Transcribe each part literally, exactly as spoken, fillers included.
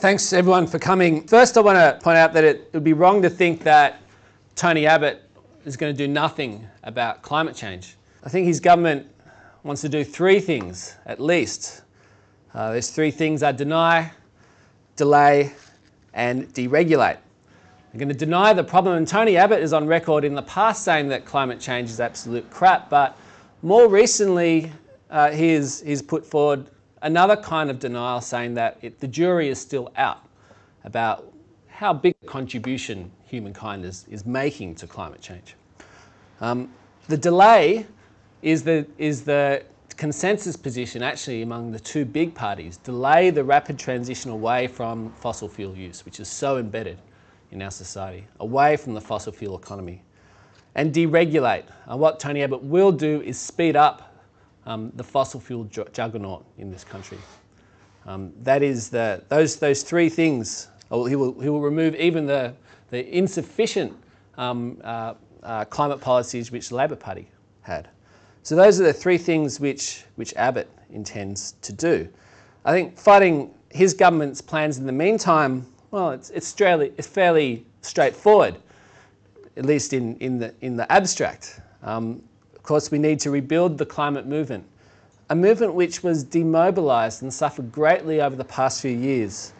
Thanks everyone for coming. First, I want to point out that it would be wrong to think that Tony Abbott is going to do nothing about climate change. I think his government wants to do three things, at least. Uh, there's three things I deny, delay, and deregulate. I'm going to deny the problem, and Tony Abbott is on record in the past saying that climate change is absolute crap, but more recently uh, he's, he's put forward another kind of denial, saying that it, the jury is still out about how big a contribution humankind is, is making to climate change. Um, the delay is the, is the consensus position actually among the two big parties. Delay the rapid transition away from fossil fuel use, which is so embedded in our society, away from the fossil fuel economy. And deregulate. Uh, what Tony Abbott will do is speed up Um, the fossil fuel juggernaut in this country. Um, that is the, those, those three things, oh, he will, he will remove even the, the insufficient um, uh, uh, climate policies which the Labor Party had. So those are the three things which, which Abbott intends to do. I think fighting his government's plans in the meantime, well, it's, it's, fairly, it's fairly straightforward, at least in, in, the, in the abstract. Um, Of course, we need to rebuild the climate movement, a movement which was demobilised and suffered greatly over the past few years.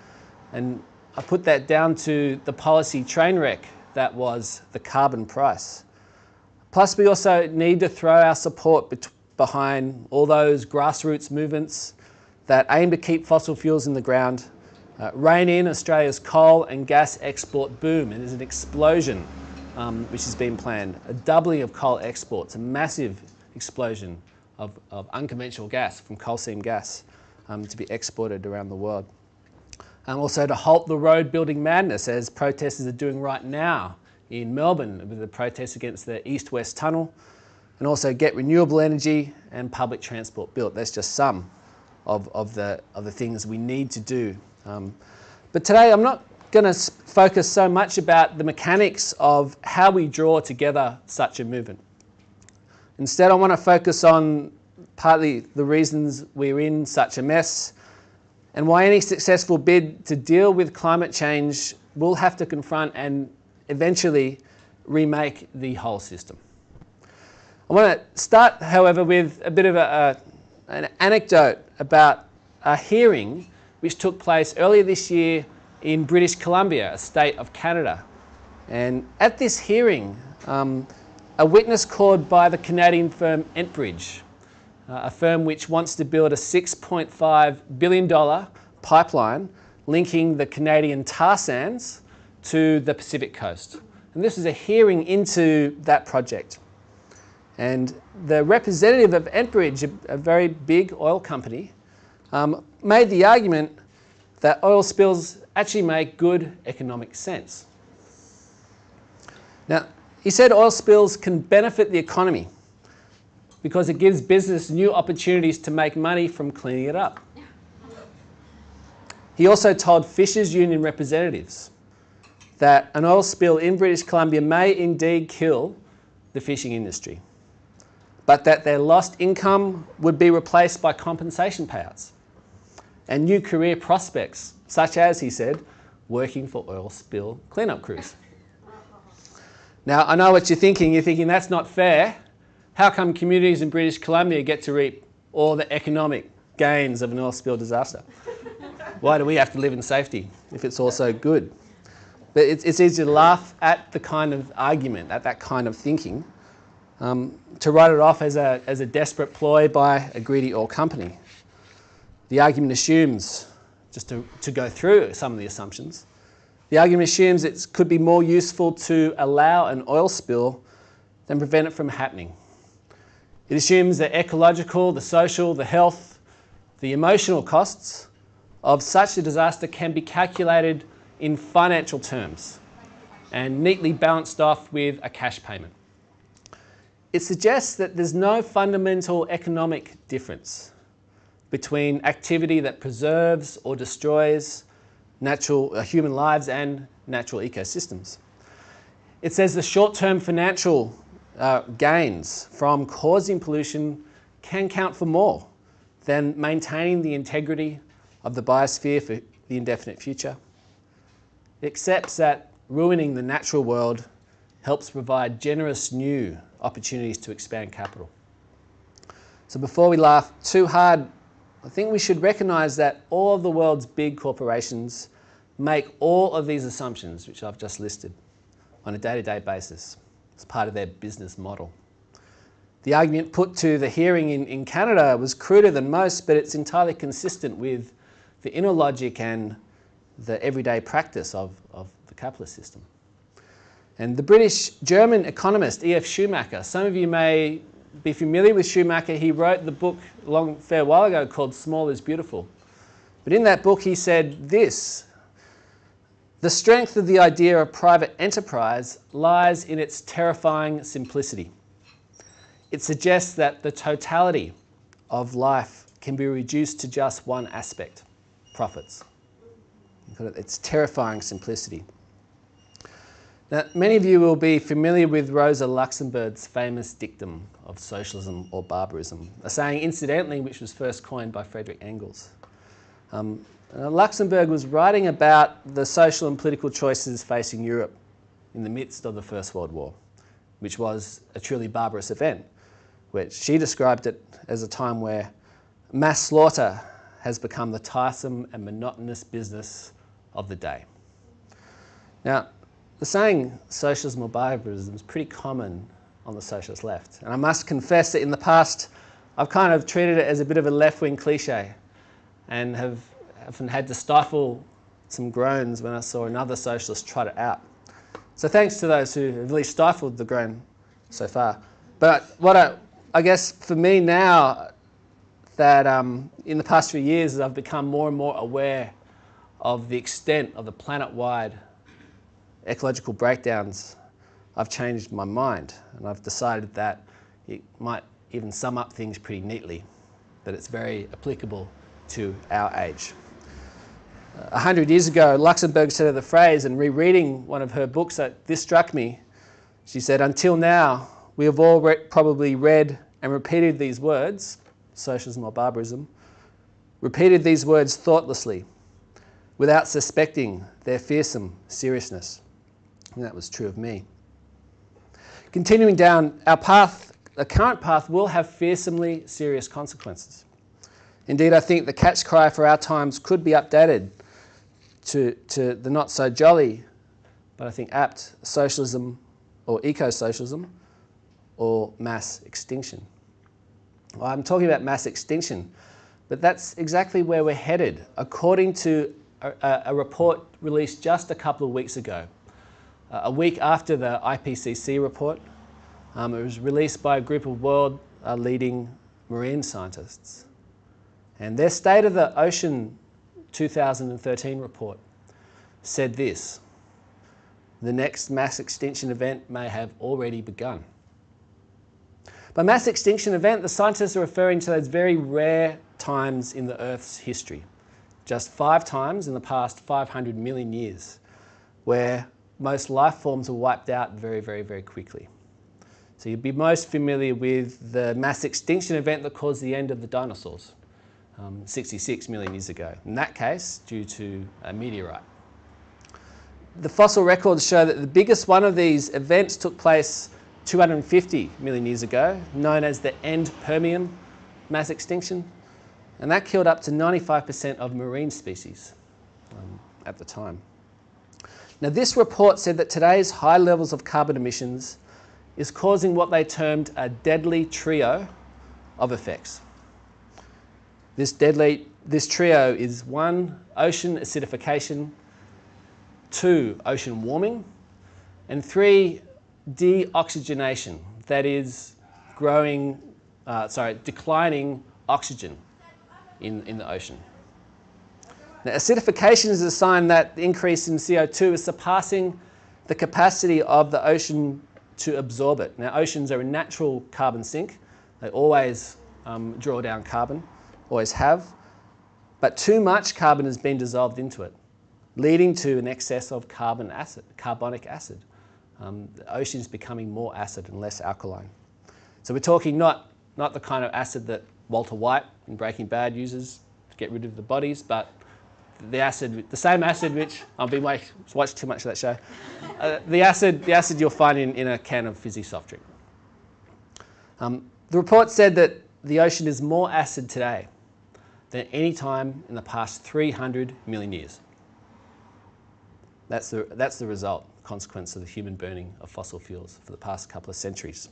And I put that down to the policy train wreck that was the carbon price. Plus, we also need to throw our support bet- behind all those grassroots movements that aim to keep fossil fuels in the ground, uh, rein in Australia's coal and gas export boom. It is an explosion. Um, which has been planned, a doubling of coal exports, a massive explosion of, of unconventional gas from coal seam gas um, to be exported around the world. And also to halt the road building madness, as protesters are doing right now in Melbourne with the protests against the East-West Tunnel, and also get renewable energy and public transport built. That's just some of, of, the, of the things we need to do. Um, but today I'm not going to focus so much about the mechanics of how we draw together such a movement. Instead, I want to focus on partly the reasons we're in such a mess and why any successful bid to deal with climate change will have to confront and eventually remake the whole system. I want to start, however, with a bit of a, a, an anecdote about a hearing which took place earlier this year in British Columbia, a state of Canada. And at this hearing, um, a witness called by the Canadian firm Enbridge, uh, a firm which wants to build a six point five billion dollar pipeline linking the Canadian tar sands to the Pacific coast. And this is a hearing into that project. And the representative of Enbridge, a, a very big oil company, um, made the argument that oil spills actually make good economic sense. Now, he said oil spills can benefit the economy because it gives business new opportunities to make money from cleaning it up. He also told Fishers Union representatives that an oil spill in British Columbia may indeed kill the fishing industry, but that their lost income would be replaced by compensation payouts and new career prospects, such as, he said, working for oil spill cleanup crews. Now, I know what you're thinking. You're thinking, that's not fair. How come communities in British Columbia get to reap all the economic gains of an oil spill disaster? Why do we have to live in safety if it's all so good? But it's, it's easy to laugh at the kind of argument, at that kind of thinking, um, to write it off as a, as a desperate ploy by a greedy oil company. The argument assumes, just to, to go through some of the assumptions, the argument assumes it could be more useful to allow an oil spill than prevent it from happening. It assumes the ecological, the social, the health, the emotional costs of such a disaster can be calculated in financial terms and neatly balanced off with a cash payment. It suggests that there's no fundamental economic difference between activity that preserves or destroys natural uh, human lives and natural ecosystems. It says the short-term financial uh, gains from causing pollution can count for more than maintaining the integrity of the biosphere for, the indefinite future. It accepts that ruining the natural world helps provide generous new opportunities to expand capital. So before we laugh too hard, I think we should recognize that all of the world's big corporations make all of these assumptions, which I've just listed, on a day-to-day basis. It's part of their business model. The argument put to the hearing in, in Canada was cruder than most, but it's entirely consistent with the inner logic and the everyday practice of, of the capitalist system. And the British-German economist E F Schumacher, some of you may be familiar with Schumacher. He wrote the book a long, fair while ago called Small is Beautiful. But in that book he said this: the strength of the idea of private enterprise lies in its terrifying simplicity. It suggests that the totality of life can be reduced to just one aspect, profits. It's terrifying simplicity. Now, many of you will be familiar with Rosa Luxemburg's famous dictum of socialism or barbarism, a saying, incidentally, which was first coined by Friedrich Engels. Um, Luxemburg was writing about the social and political choices facing Europe in the midst of the First World War, which was a truly barbarous event, which she described it as a time where mass slaughter has become the tiresome and monotonous business of the day. Now, the saying socialism or barbarism is pretty common on the socialist left. And I must confess that in the past, I've kind of treated it as a bit of a left-wing cliche and have often had to stifle some groans when I saw another socialist trot it out. So thanks to those who have really stifled the groan so far. But what I, I guess for me now, that um, in the past few years, I've become more and more aware of the extent of the planet-wide ecological breakdowns, I've changed my mind, and I've decided that it might even sum up things pretty neatly, that it's very applicable to our age. A hundred years ago, Luxemburg said of the phrase, and rereading one of her books, that this struck me. She said, until now, we have all re probably read and repeated these words, socialism or barbarism, repeated these words thoughtlessly, without suspecting their fearsome seriousness. And that was true of me. Continuing down our path, the current path will have fearsomely serious consequences. Indeed, I think the catch cry for our times could be updated to, to the not so jolly, but I think apt socialism or eco-socialism or mass extinction. Well, I'm talking about mass extinction, but that's exactly where we're headed. According to a, a report released just a couple of weeks ago, a week after the I P C C report. Um, it was released by a group of world uh, leading marine scientists. And their State of the Ocean two thousand thirteen report said this: the next mass extinction event may have already begun. By mass extinction event, the scientists are referring to those very rare times in the Earth's history, just five times in the past five hundred million years, where most life forms are wiped out very, very, very quickly. So you'd be most familiar with the mass extinction event that caused the end of the dinosaurs um, sixty-six million years ago. In that case, due to a meteorite. The fossil records show that the biggest one of these events took place two hundred fifty million years ago, known as the End Permian mass extinction. And that killed up to ninety-five percent of marine species um, at the time. Now, this report said that today's high levels of carbon emissions is causing what they termed a deadly trio of effects. This deadly, this trio is one, ocean acidification, two, ocean warming, and three, deoxygenation, that is growing, uh, sorry, declining oxygen in, in the ocean. Now, acidification is a sign that the increase in C O two is surpassing the capacity of the ocean to absorb it. Now, oceans are a natural carbon sink. They always um, draw down carbon, always have. But too much carbon has been dissolved into it, leading to an excess of carbon acid, carbonic acid. Um, the ocean is becoming more acid and less alkaline. So we're talking not, not the kind of acid that Walter White in Breaking Bad uses to get rid of the bodies, but the acid, the same acid which I've been watching, watched too much of that show. Uh, the acid, the acid you'll find in, in a can of fizzy soft drink. Um, the report said that the ocean is more acid today than any time in the past three hundred million years. That's the, that's the result, consequence of the human burning of fossil fuels for the past couple of centuries.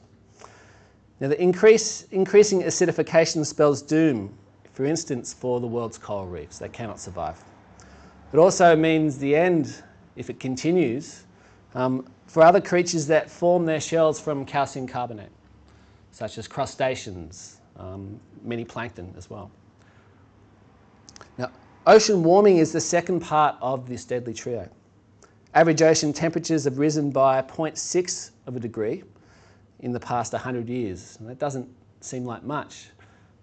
Now, the increase, increasing acidification spells doom, for instance, for the world's coral reefs. They cannot survive. It also means the end, if it continues, um, for other creatures that form their shells from calcium carbonate, such as crustaceans, um, many plankton as well. Now, ocean warming is the second part of this deadly trio. Average ocean temperatures have risen by zero point six of a degree in the past one hundred years. And that doesn't seem like much,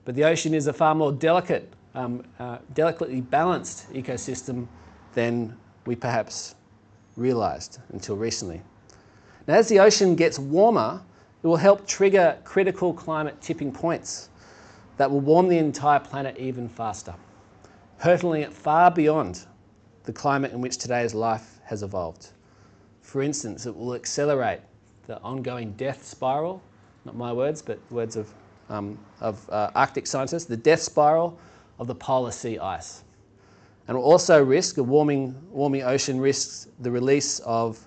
but the ocean is a far more delicate, um, uh, delicately balanced ecosystem than we perhaps realised until recently. Now, as the ocean gets warmer, it will help trigger critical climate tipping points that will warm the entire planet even faster, hurtling it far beyond the climate in which today's life has evolved. For instance, it will accelerate the ongoing death spiral, not my words, but words of, um, of uh, Arctic scientists, the death spiral of the polar sea ice. And will also risk, a warming, warming ocean risks the release of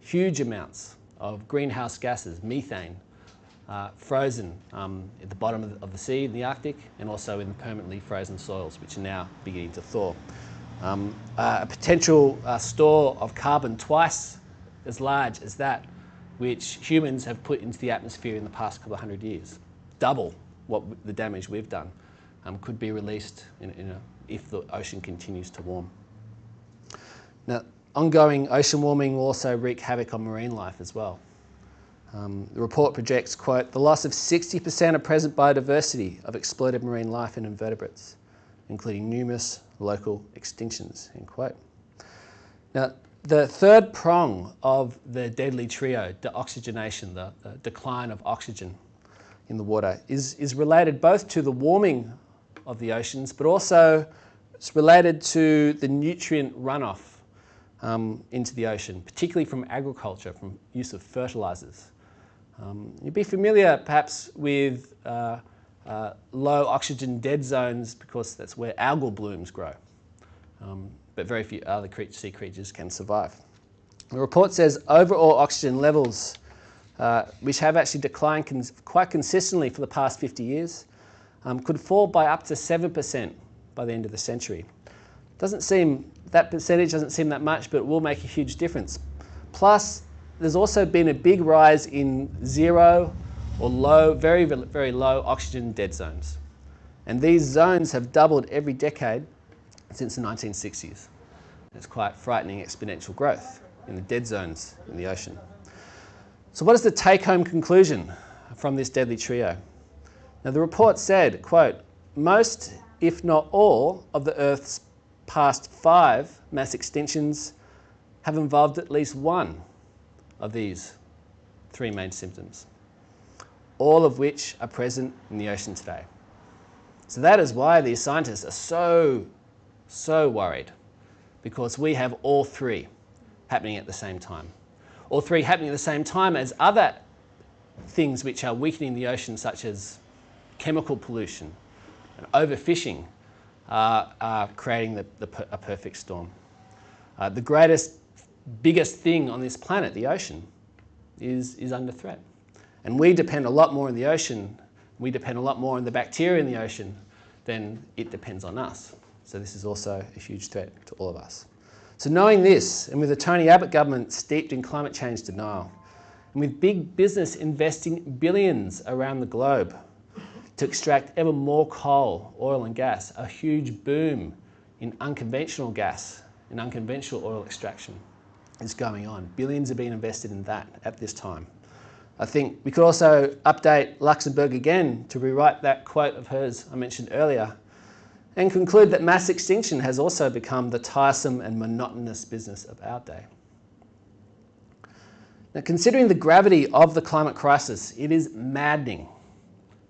huge amounts of greenhouse gases, methane, uh, frozen um, at the bottom of the, of the sea in the Arctic, and also in the permanently frozen soils, which are now beginning to thaw. Um, uh, a potential uh, store of carbon twice as large as that which humans have put into the atmosphere in the past couple of hundred years. Double what the damage we've done um, could be released in, in a, if the ocean continues to warm. Now, ongoing ocean warming will also wreak havoc on marine life as well. Um, the report projects, quote, the loss of sixty percent of present biodiversity of exploited marine life and invertebrates, including numerous local extinctions, end quote. Now, the third prong of the deadly trio, deoxygenation, the, the decline of oxygen in the water, is, is related both to the warming of the oceans, but also it's related to the nutrient runoff um, into the ocean, particularly from agriculture, from use of fertilizers. Um, you'd be familiar perhaps with uh, uh, low oxygen dead zones, because that's where algal blooms grow. Um, but very few other sea creatures can survive. The report says overall oxygen levels, uh, which have actually declined cons quite consistently for the past fifty years, um, could fall by up to seven percent by the end of the century. Doesn't seem, that percentage doesn't seem that much, but it will make a huge difference. Plus, there's also been a big rise in zero or low, very, very low oxygen dead zones. And these zones have doubled every decade since the nineteen sixties. It's quite frightening exponential growth in the dead zones in the ocean. So what is the take-home conclusion from this deadly trio? Now, the report said, quote, most, if not all, of the Earth's past five mass extinctions have involved at least one of these three main symptoms, all of which are present in the ocean today. So that is why these scientists are so So worried, because we have all three happening at the same time. All three happening at the same time as other things which are weakening the ocean, such as chemical pollution and overfishing, uh, are creating the, the per a perfect storm. Uh, the greatest, biggest thing on this planet, the ocean, is, is under threat. And we depend a lot more on the ocean, we depend a lot more on the bacteria in the ocean than it depends on us. So this is also a huge threat to all of us. So knowing this, and with the Tony Abbott government steeped in climate change denial, and with big business investing billions around the globe to extract ever more coal, oil and gas, a huge boom in unconventional gas and unconventional oil extraction is going on. Billions are being invested in that at this time. I think we could also update Luxemburg again to rewrite that quote of hers I mentioned earlier, and conclude that mass extinction has also become the tiresome and monotonous business of our day. Now, considering the gravity of the climate crisis, it is maddening.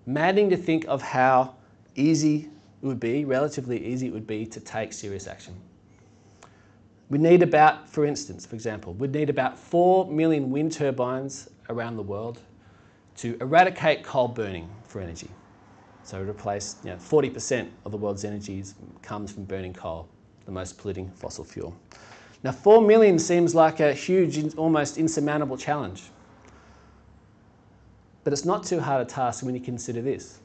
Maddening to think of how easy it would be, relatively easy it would be, to take serious action. We need about, for instance, for example, we'd need about four million wind turbines around the world to eradicate coal burning for energy. So replace, you know, forty percent of the world's energy comes from burning coal, the most polluting fossil fuel. Now, four million seems like a huge, almost insurmountable challenge. But it's not too hard a task when you consider this,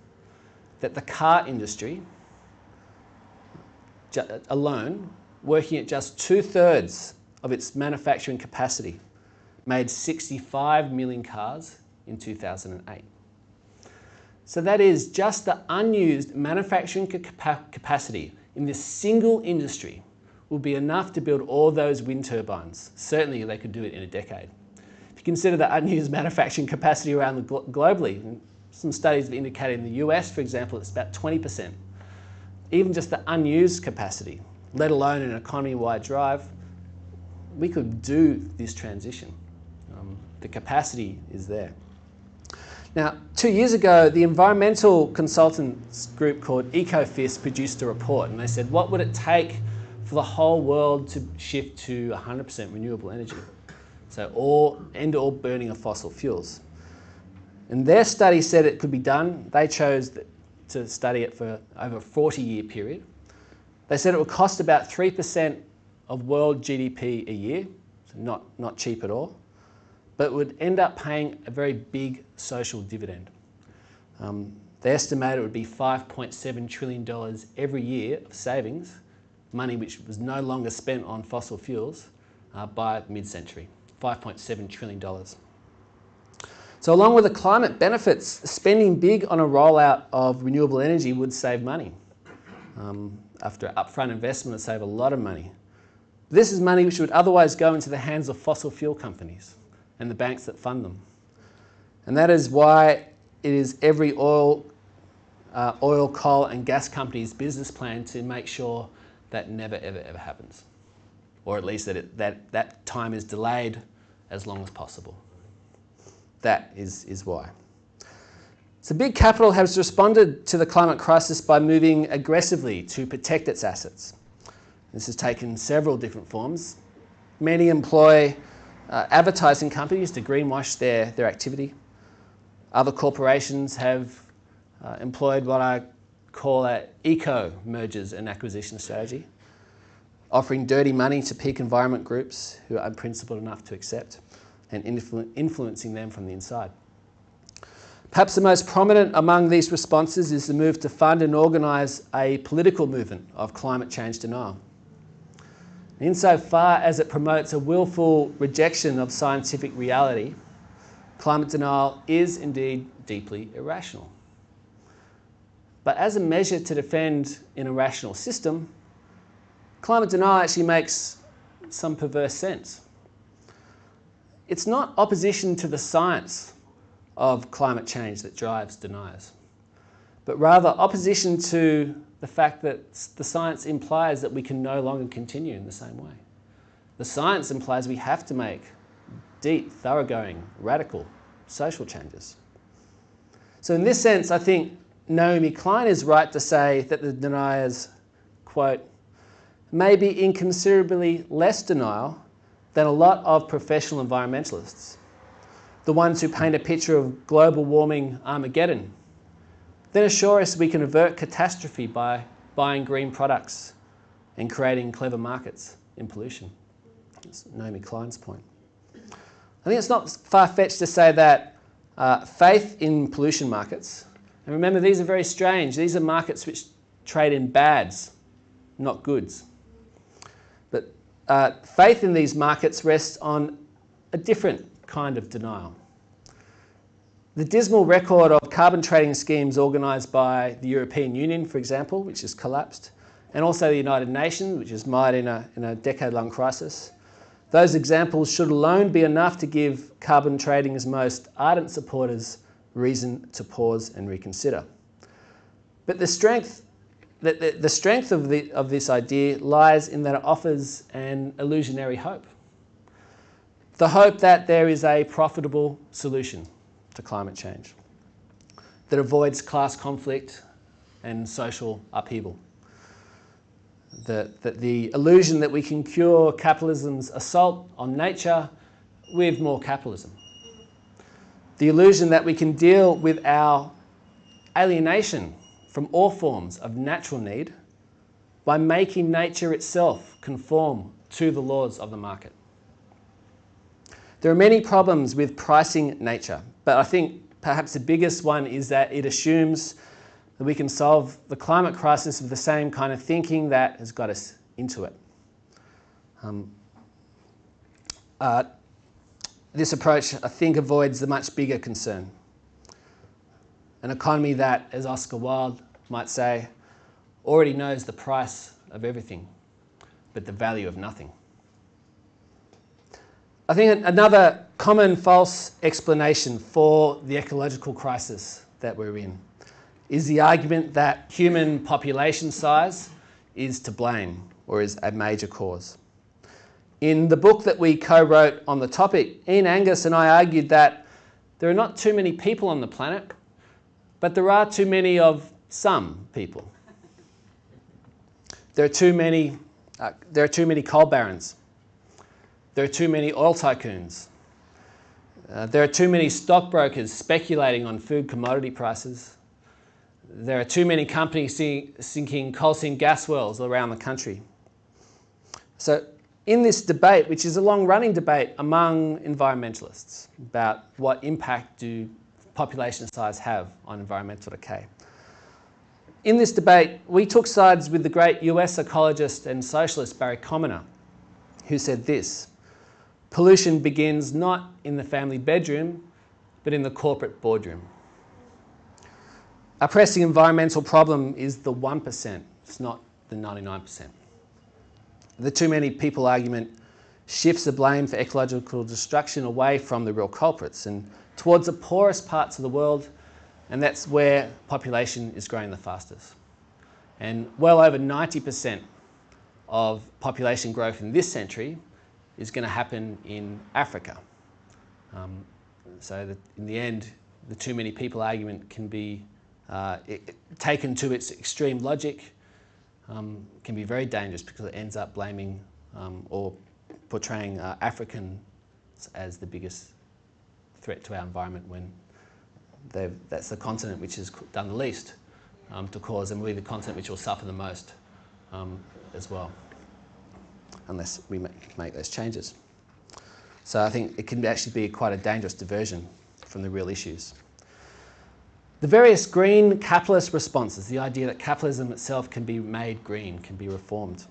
that the car industry alone, working at just two-thirds of its manufacturing capacity, made sixty-five million cars in two thousand eight. So that is just the unused manufacturing capa capacity in this single industry will be enough to build all those wind turbines. Certainly they could do it in a decade. If you consider the unused manufacturing capacity around the glo globally, some studies have indicated in the U S, for example, it's about twenty percent. Even just the unused capacity, let alone an economy-wide drive, we could do this transition. Um, the capacity is there. Now, two years ago, the environmental consultants group called EcoFIS produced a report, and they said, what would it take for the whole world to shift to one hundred percent renewable energy? So all, end all burning of fossil fuels. And their study said it could be done. They chose to study it for over a forty-year period. They said it would cost about three percent of world G D P a year, so not, not cheap at all, but would end up paying a very big social dividend. Um, they estimated it would be five point seven trillion dollars every year of savings, money which was no longer spent on fossil fuels, uh, by mid-century, five point seven trillion dollars. So along with the climate benefits, spending big on a rollout of renewable energy would save money. Um, after upfront investment, it'd save a lot of money. This is money which would otherwise go into the hands of fossil fuel companies and the banks that fund them. And that is why it is every oil, uh, oil, coal and gas company's business plan to make sure that never, ever, ever happens. Or at least that, it, that that time is delayed as long as possible. That is, is why. So big capital has responded to the climate crisis by moving aggressively to protect its assets. This has taken several different forms. Many employ uh, advertising companies to greenwash their, their activity. Other corporations have uh, employed what I call an eco-mergers and acquisition strategy, offering dirty money to peak environment groups who are unprincipled enough to accept and influ influencing them from the inside. Perhaps the most prominent among these responses is the move to fund and organise a political movement of climate change denial. Insofar as it promotes a willful rejection of scientific reality, climate denial is indeed deeply irrational. But as a measure to defend an irrational system, climate denial actually makes some perverse sense. It's not opposition to the science of climate change that drives deniers, but rather opposition to the fact that the science implies that we can no longer continue in the same way. The science implies we have to make deep, thoroughgoing, radical social changes. So in this sense, I think Naomi Klein is right to say that the deniers, quote, may be in considerably less denial than a lot of professional environmentalists, the ones who paint a picture of global warming Armageddon, then assure us we can avert catastrophe by buying green products and creating clever markets in pollution. That's Naomi Klein's point. I think it's not far-fetched to say that uh, faith in pollution markets, and remember these are very strange, these are markets which trade in bads, not goods. But uh, faith in these markets rests on a different kind of denial. The dismal record of carbon trading schemes organised by the European Union, for example, which has collapsed, and also the United Nations, which is mired in a, in a decade-long crisis, those examples should alone be enough to give carbon trading's most ardent supporters reason to pause and reconsider. But the strength, the, the, the strength of, the, of this idea lies in that it offers an illusionary hope. The hope that there is a profitable solution to climate change that avoids class conflict and social upheaval. that, that the illusion that we can cure capitalism's assault on nature with more capitalism. The illusion that we can deal with our alienation from all forms of natural need by making nature itself conform to the laws of the market. There are many problems with pricing nature, but I think perhaps the biggest one is that it assumes that we can solve the climate crisis with the same kind of thinking that has got us into it. Um, uh, this approach, I think, avoids the much bigger concern. An economy that, as Oscar Wilde might say, already knows the price of everything, but the value of nothing. I think another common false explanation for the ecological crisis that we're in is the argument that human population size is to blame or is a major cause. In the book that we co-wrote on the topic, Ian Angus and I argued that there are not too many people on the planet, but there are too many of some people. There are too many, uh, there are too many coal barons. There are too many oil tycoons. Uh, there are too many stockbrokers speculating on food commodity prices. There are too many companies sinking coal seam gas wells around the country. So in this debate, which is a long-running debate among environmentalists about what impact do population size have on environmental decay. In this debate, we took sides with the great U S ecologist and socialist Barry Commoner, who said this: pollution begins not in the family bedroom, but in the corporate boardroom. Our pressing environmental problem is the one percent, it's not the ninety-nine percent. The too many people argument shifts the blame for ecological destruction away from the real culprits and towards the poorest parts of the world, and that's where population is growing the fastest. And well over ninety percent of population growth in this century is going to happen in Africa. Um, so that in the end, the too many people argument can be uh, it, it, taken to its extreme logic, um, can be very dangerous because it ends up blaming um, or portraying uh, Africans as the biggest threat to our environment when that's the continent which has done the least um, to cause, and we're the continent which will suffer the most um, as well, unless we make, make those changes. So I think it can actually be quite a dangerous diversion from the real issues. The various green capitalist responses, the idea that capitalism itself can be made green, can be reformed,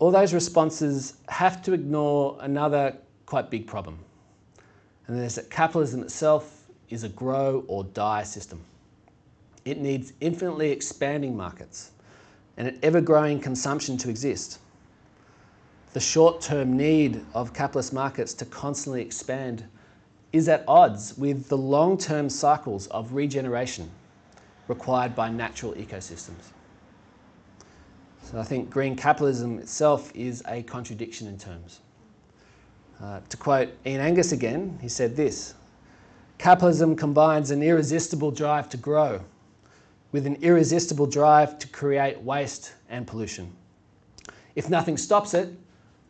all those responses have to ignore another quite big problem. And that is that capitalism itself is a grow or die system. It needs infinitely expanding markets and an ever-growing consumption to exist. The short-term need of capitalist markets to constantly expand is at odds with the long-term cycles of regeneration required by natural ecosystems. So I think green capitalism itself is a contradiction in terms. Uh, to quote Ian Angus again, he said this: capitalism combines an irresistible drive to grow with an irresistible drive to create waste and pollution. If nothing stops it,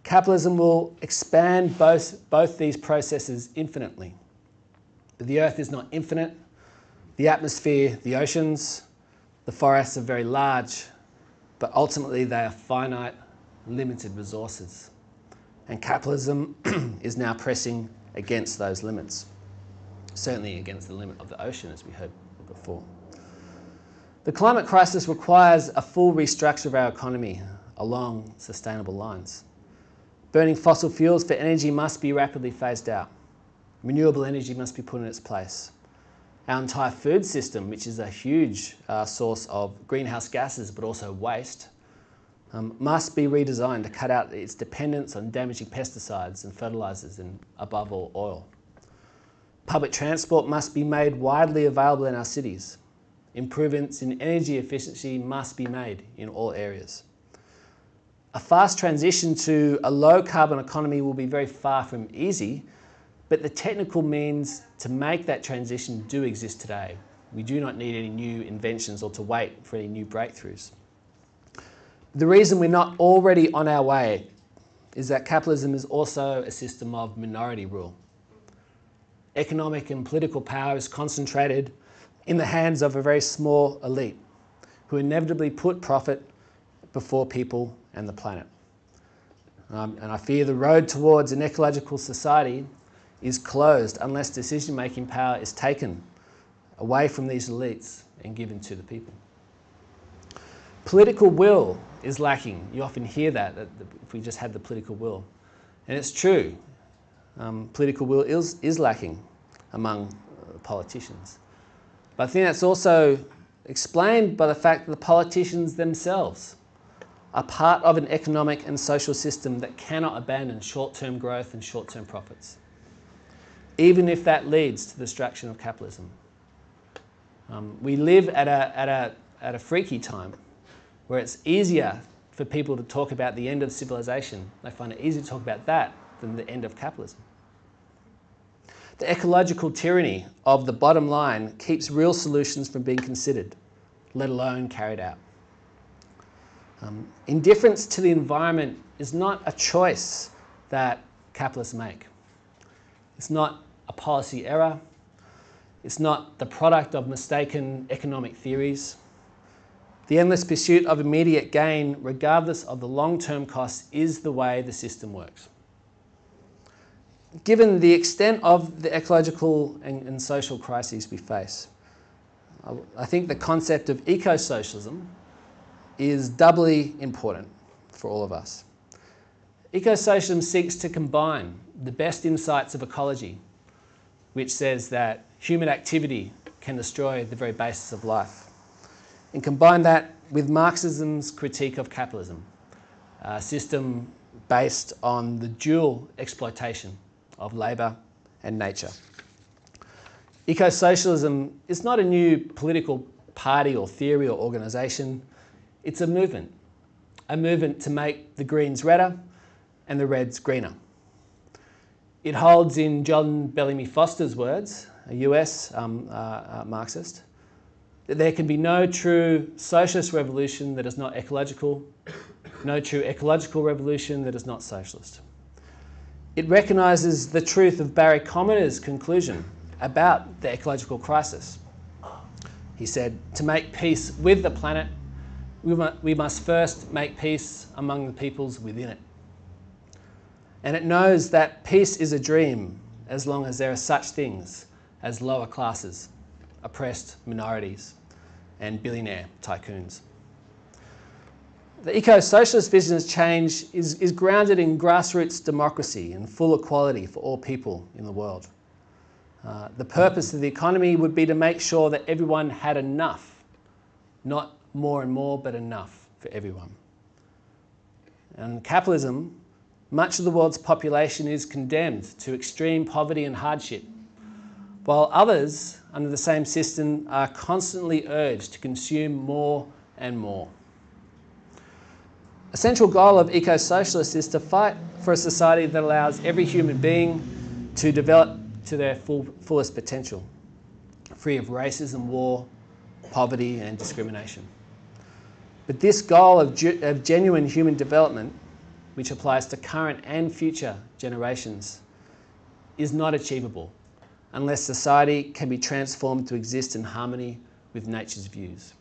capitalism will expand both, both these processes infinitely. But the earth is not infinite. The atmosphere, the oceans, the forests are very large, but ultimately they are finite, limited resources. And capitalism is now pressing against those limits, certainly against the limit of the ocean, as we heard before. The climate crisis requires a full restructure of our economy along sustainable lines. Burning fossil fuels for energy must be rapidly phased out. Renewable energy must be put in its place. Our entire food system, which is a huge uh, source of greenhouse gases but also waste, Um, must be redesigned to cut out its dependence on damaging pesticides and fertilisers and, above all, oil. Public transport must be made widely available in our cities. Improvements in energy efficiency must be made in all areas. A fast transition to a low-carbon economy will be very far from easy, but the technical means to make that transition do exist today. We do not need any new inventions or to wait for any new breakthroughs. the reason we're not already on our way is that capitalism is also a system of minority rule. Economic and political power is concentrated in the hands of a very small elite who inevitably put profit before people and the planet. Um, and I fear the road towards an ecological society is closed unless decision-making power is taken away from these elites and given to the people. Political will is lacking. You often hear that, that if we just had the political will. And it's true. Um, political will is, is lacking among uh, politicians. But I think that's also explained by the fact that the politicians themselves are part of an economic and social system that cannot abandon short-term growth and short-term profits, even if that leads to the destruction of capitalism. Um, we live at a, at, a, at a freaky time where it's easier for people to talk about the end of civilization. They find it easier to talk about that than the end of capitalism. The ecological tyranny of the bottom line keeps real solutions from being considered, let alone carried out. Um, indifference to the environment is not a choice that capitalists make. It's not a policy error. It's not the product of mistaken economic theories. The endless pursuit of immediate gain, regardless of the long-term costs, is the way the system works. Given the extent of the ecological and, and social crises we face, I, I think the concept of eco-socialism is doubly important for all of us. Eco-socialism seeks to combine the best insights of ecology, which says that human activity can destroy the very basis of life, and combine that with Marxism's critique of capitalism, a system based on the dual exploitation of labour and nature. Eco-socialism is not a new political party or theory or organisation. It's a movement, a movement to make the greens redder and the reds greener. It holds, in John Bellamy Foster's words, a U S um, uh, uh, Marxist, that there can be no true socialist revolution that is not ecological, no true ecological revolution that is not socialist. It recognises the truth of Barry Commoner's conclusion about the ecological crisis. He said, to make peace with the planet, we, mu we must first make peace among the peoples within it. And it knows that peace is a dream as long as there are such things as lower classes, oppressed minorities, and billionaire tycoons. The eco-socialist vision of change is, is grounded in grassroots democracy and full equality for all people in the world. Uh, the purpose of the economy would be to make sure that everyone had enough, not more and more, but enough for everyone. And capitalism, much of the world's population is condemned to extreme poverty and hardship, while others under the same system are constantly urged to consume more and more. A central goal of eco-socialists is to fight for a society that allows every human being to develop to their full, fullest potential, free of racism, war, poverty and discrimination. But this goal of, of genuine human development, which applies to current and future generations, is not achievable unless society can be transformed to exist in harmony with nature's views.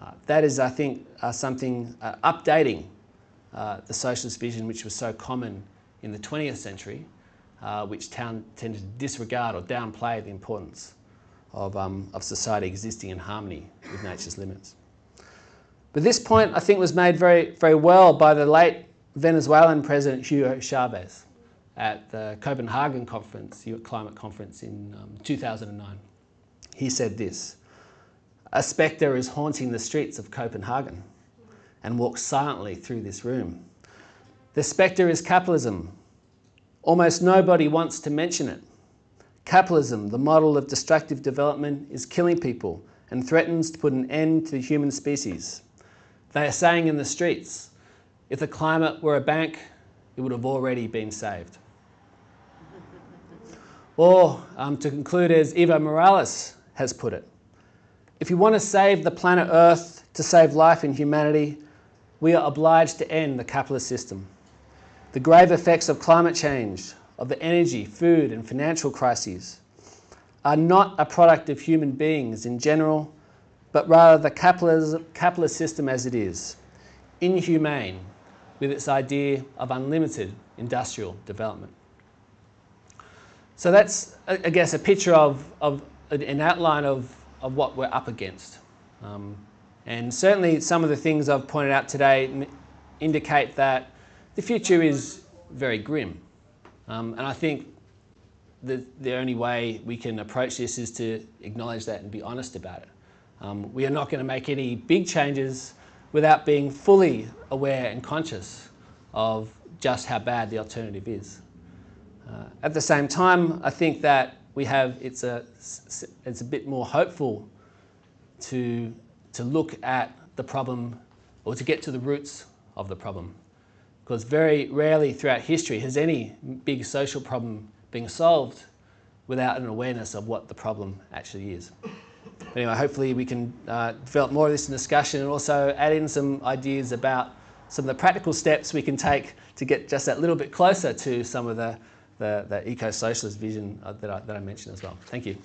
Uh, that is, I think, uh, something uh, updating uh, the socialist vision, which was so common in the twentieth century, uh, which town tended to disregard or downplay the importance of, um, of society existing in harmony with nature's limits. But this point, I think, was made very, very well by the late Venezuelan President Hugo Chavez at the Copenhagen conference, climate conference in um, two thousand nine. He said this: "A spectre is haunting the streets of Copenhagen and walks silently through this room. The spectre is capitalism. Almost nobody wants to mention it. Capitalism, the model of destructive development, is killing people and threatens to put an end to the human species. They are saying in the streets, if the climate were a bank, it would have already been saved." Or, um, to conclude, as Evo Morales has put it, "If you want to save the planet Earth, to save life and humanity, we are obliged to end the capitalist system. The grave effects of climate change, of the energy, food and financial crises, are not a product of human beings in general, but rather the capitalist system as it is, inhumane with its idea of unlimited industrial development. So that's, I guess, a picture of, of an outline of, of what we're up against. Um, and certainly some of the things I've pointed out today indicate that the future is very grim. Um, and I think the, the only way we can approach this is to acknowledge that and be honest about it. Um, we are not going to make any big changes without being fully aware and conscious of just how bad the alternative is. Uh, at the same time, I think that we have, it's a, it's a bit more hopeful to, to look at the problem, or to get to the roots of the problem. Because very rarely throughout history has any big social problem been solved without an awareness of what the problem actually is. But anyway, hopefully we can uh, develop more of this in discussion, and also add in some ideas about some of the practical steps we can take to get just that little bit closer to some of the, the, the eco-socialist vision that I, that I mentioned as well. Thank you.